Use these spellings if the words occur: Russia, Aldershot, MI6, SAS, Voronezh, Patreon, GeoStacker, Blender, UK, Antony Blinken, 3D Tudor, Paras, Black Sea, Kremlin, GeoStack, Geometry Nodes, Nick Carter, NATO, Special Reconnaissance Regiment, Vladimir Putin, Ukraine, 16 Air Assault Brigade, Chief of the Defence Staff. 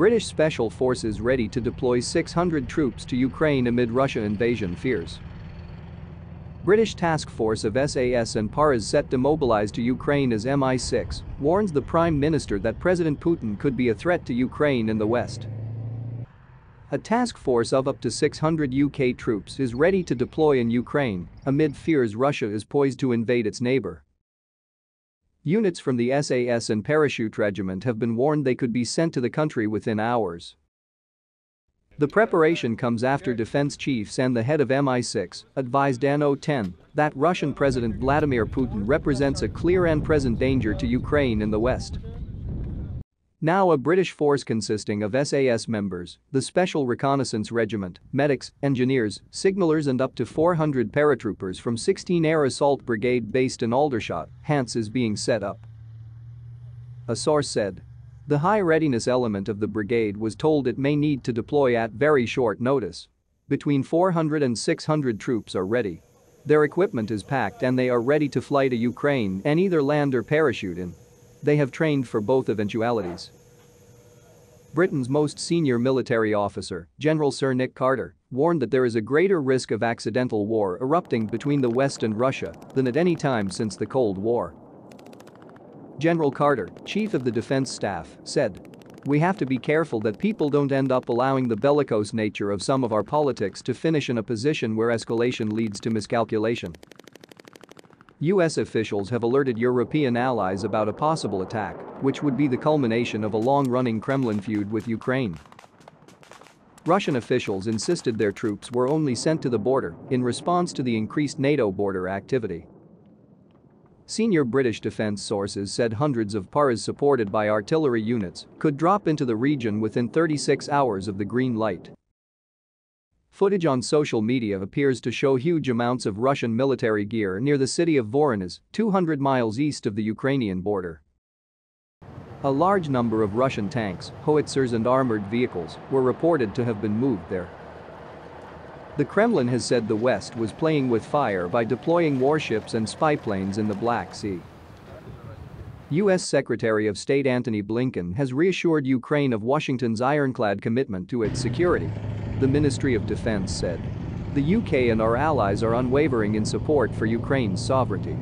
British Special Forces ready to deploy 600 troops to Ukraine amid Russia invasion fears. British task force of SAS and Paras set to mobilize to Ukraine as MI6 warns the Prime Minister that President Putin could be a threat to Ukraine in the West. A task force of up to 600 UK troops is ready to deploy in Ukraine amid fears Russia is poised to invade its neighbor. Units from the SAS and Parachute Regiment have been warned they could be sent to the country within hours. The preparation comes after defense chiefs and the head of MI6 advised Ano 10 that Russian President Vladimir Putin represents a clear and present danger to Ukraine in the West. Now a British force consisting of SAS members, the Special Reconnaissance Regiment, medics, engineers, signallers and up to 400 paratroopers from 16 Air Assault Brigade based in Aldershot, hence is being set up. A source said. The high readiness element of the brigade was told it may need to deploy at very short notice. Between 400 and 600 troops are ready. Their equipment is packed and they are ready to fly to Ukraine and either land or parachute in. They have trained for both eventualities. Britain's most senior military officer, General Sir Nick Carter, warned that there is a greater risk of accidental war erupting between the West and Russia than at any time since the Cold War. General Carter, Chief of the Defence Staff, said, "We have to be careful that people don't end up allowing the bellicose nature of some of our politics to finish in a position where escalation leads to miscalculation." US officials have alerted European allies about a possible attack, which would be the culmination of a long-running Kremlin feud with Ukraine. Russian officials insisted their troops were only sent to the border in response to the increased NATO border activity. Senior British defence sources said hundreds of Paras supported by artillery units could drop into the region within 36 hours of the green light. Footage on social media appears to show huge amounts of Russian military gear near the city of Voronezh, 200 miles east of the Ukrainian border. A large number of Russian tanks, howitzers and armoured vehicles were reported to have been moved there. The Kremlin has said the West was playing with fire by deploying warships and spy planes in the Black Sea. US Secretary of State Antony Blinken has reassured Ukraine of Washington's ironclad commitment to its security. The Ministry of Defense said, "The UK and our allies are unwavering in support for Ukraine's sovereignty."